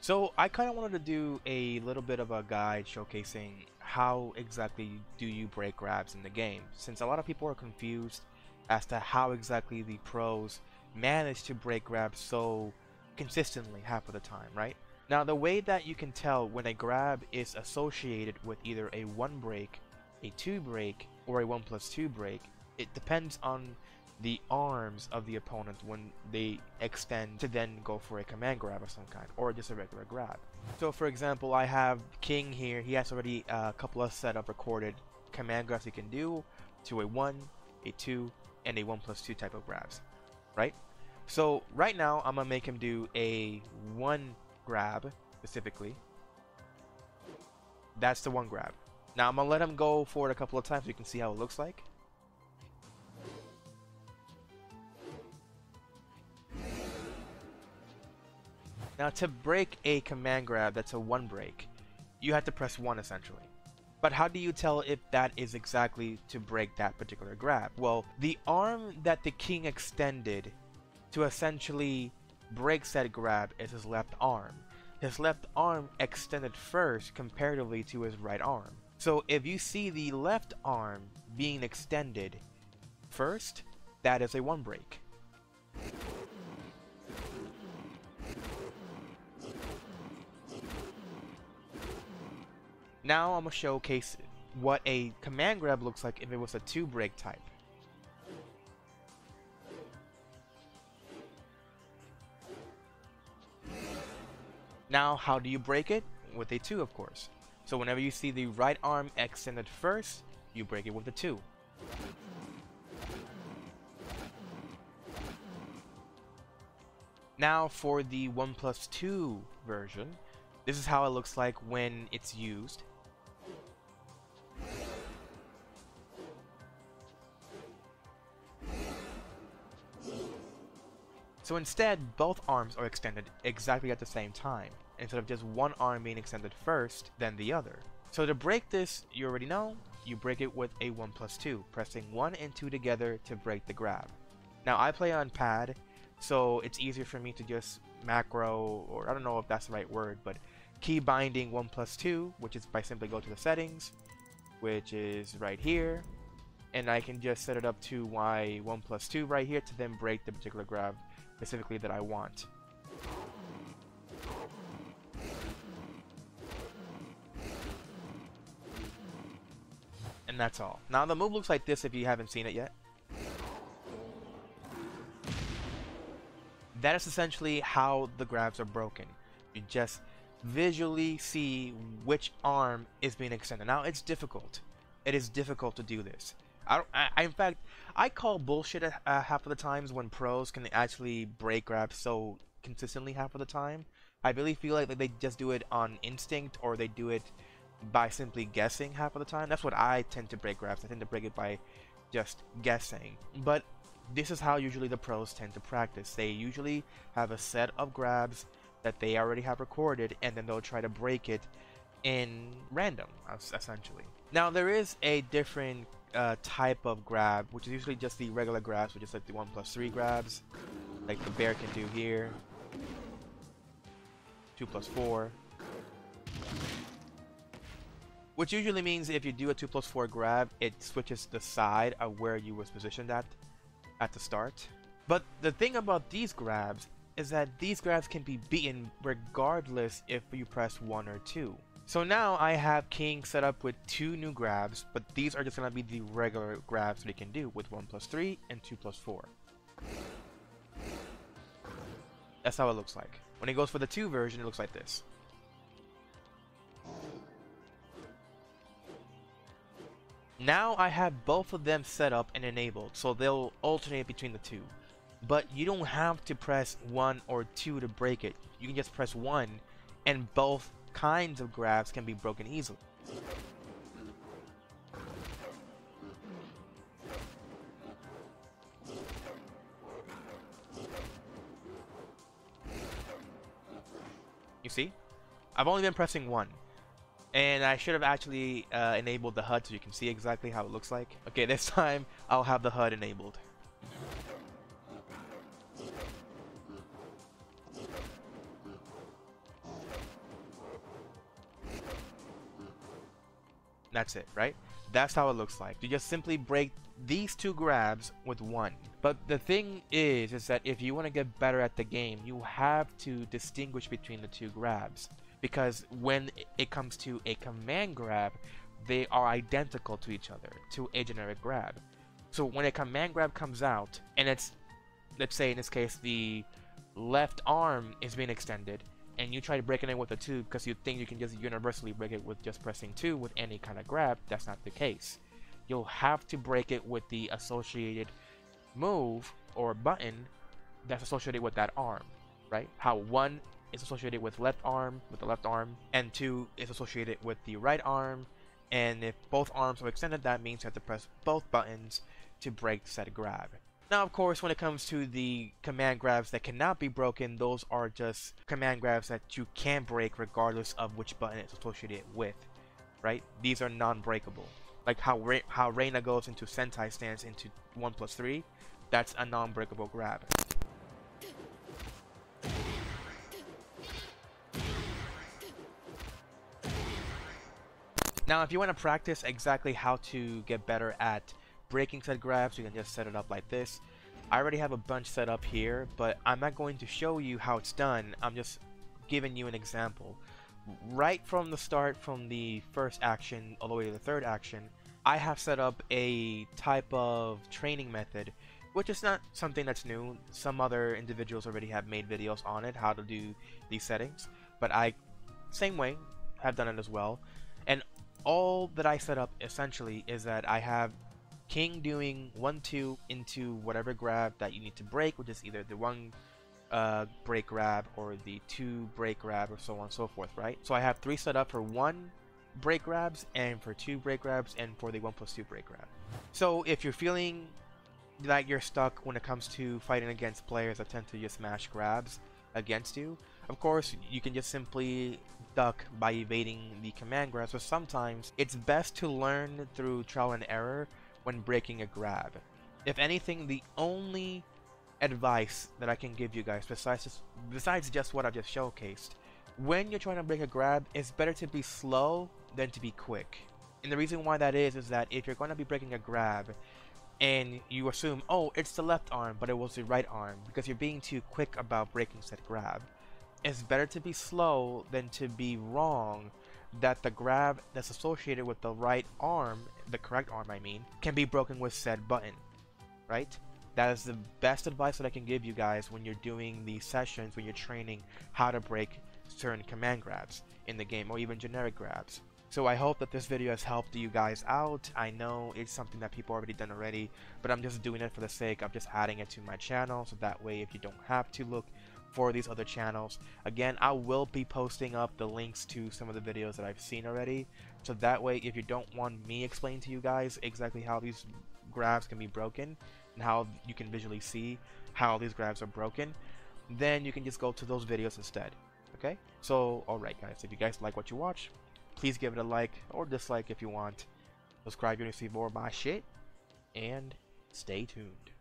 So I kind of wanted to do a little bit of a guide showcasing how exactly do you break grabs in the game, since a lot of people are confused as to how exactly the pros manage to break grabs so consistently half of the time, right? Now the way that you can tell when a grab is associated with either a 1 break, a 2 break, or a 1+2 break, it depends on the arms of the opponent when they extend to then go for a command grab of some kind, or just a regular grab. So for example, I have King here. He has already a couple of set up recorded command grabs he can do to a 1, a 2, and a 1+2 type of grabs, right? So right now I'm gonna make him do a 1 grab specifically. That's the 1 grab. Now I'm gonna let him go for it a couple of times so you can see how it looks like. Now to break a command grab that's a 1 break, you have to press 1 essentially. But how do you tell if that is exactly to break that particular grab? Well, the arm that the King extended to essentially break said grab is his left arm. His left arm extended first comparatively to his right arm. So if you see the left arm being extended first, that is a 1 break. Now I'm going to showcase what a command grab looks like if it was a 2 break type. Now how do you break it? With a 2, of course. So whenever you see the right arm extended first, you break it with a 2. Now for the 1+2 version, this is how it looks like when it's used. So instead, both arms are extended exactly at the same time, instead of just one arm being extended first, then the other. So to break this, you already know, you break it with a 1+2, pressing 1 and 2 together to break the grab. Now I play on pad, so it's easier for me to just macro, or I don't know if that's the right word, but key binding 1+2, which is by simply go to the settings, which is right here, and I can just set it up to my 1+2 right here to then break the particular grab specifically that I want. And that's all. Now the move looks like this if you haven't seen it yet. That is essentially how the grabs are broken. You just visually see which arm is being extended. Now it's difficult. It is difficult to do this. In fact, I call bullshit half of the times when pros can actually break grabs so consistently half of the time. I really feel like they just do it on instinct, or they do it by simply guessing half of the time. That's what I tend to break grabs. I tend to break it by just guessing. But this is how usually the pros tend to practice. They usually have a set of grabs that they already have recorded, and then they'll try to break it in random, essentially. Now there is a different type of grab, which is usually just the regular grabs, which is like the 1+3 grabs, like the bear can do here, 2+4, which usually means if you do a 2+4 grab, it switches the side of where you was positioned at the start. But the thing about these grabs is that these grabs can be beaten regardless if you press 1 or 2. So now I have King set up with 2 new grabs, but these are just going to be the regular grabs that he can do with 1+3 and 2+4. That's how it looks like. When he goes for the 2 version, it looks like this. Now I have both of them set up and enabled, so they'll alternate between the two. But you don't have to press 1 or 2 to break it. You can just press 1 and both kinds of grabs can be broken easily. You see? I've only been pressing 1, and I should have actually enabled the HUD so you can see exactly how it looks like. Okay, this time I'll have the HUD enabled. That's it, right? That's how it looks like. You just simply break these two grabs with one. But the thing is that if you want to get better at the game, you have to distinguish between the two grabs. Because when it comes to a command grab, they are identical to each other, to a generic grab. So when a command grab comes out, and it's, let's say in this case, the left arm is being extended, and you try to break it in with a 2 because you think you can just universally break it with just pressing 2 with any kind of grab, that's not the case. You'll have to break it with the associated move or button that's associated with that arm, right? How 1 is associated with left arm, and 2 is associated with the right arm, and if both arms are extended, that means you have to press both buttons to break said grab. Now, of course, when it comes to the command grabs that cannot be broken, those are just command grabs that you can break regardless of which button it's associated with, right? These are non-breakable. Like how Reina goes into Sentai stance into 1+3, that's a non-breakable grab. Now, if you want to practice exactly how to get better at breaking said grabs, you can just set it up like this. I already have a bunch set up here, but I'm not going to show you how it's done. I'm just giving you an example. Right from the start, from the first action all the way to the third action, I have set up a type of training method, which is not something that's new. Some other individuals already have made videos on it, how to do these settings, but I, same way, have done it as well. And all that I set up essentially is that I have King doing 1-2 into whatever grab that you need to break, which is either the 1 break grab or the 2 break grab or so on and so forth, right? So I have 3 set up for 1 break grabs and for 2 break grabs and for the 1+2 break grab. So if you're feeling like you're stuck when it comes to fighting against players that tend to just smash grabs against you, of course you can just simply duck by evading the command grabs, but sometimes it's best to learn through trial and error when breaking a grab. If anything, the only advice that I can give you guys, besides just what I've just showcased, when you're trying to break a grab, it's better to be slow than to be quick. And the reason why that is that if you're going to be breaking a grab and you assume, oh, it's the left arm, but it was the right arm, because you're being too quick about breaking said grab. It's better to be slow than to be wrong that the grab that's associated with the right arm, the correct arm I mean, can be broken with said button, right? That is the best advice that I can give you guys when you're doing these sessions, when you're training how to break certain command grabs in the game or even generic grabs. So I hope that this video has helped you guys out. I know it's something that people already done already, but I'm just doing it for the sake of just adding it to my channel, so that way if you don't have to look for these other channels. Again, I will be posting up the links to some of the videos that I've seen already, so that way if you don't want me explaining to you guys exactly how these grabs can be broken and how you can visually see how these grabs are broken, then you can just go to those videos instead. Okay, so alright guys, if you guys like what you watch, please give it a like or dislike if you want. Subscribe to receive more of my shit, and stay tuned.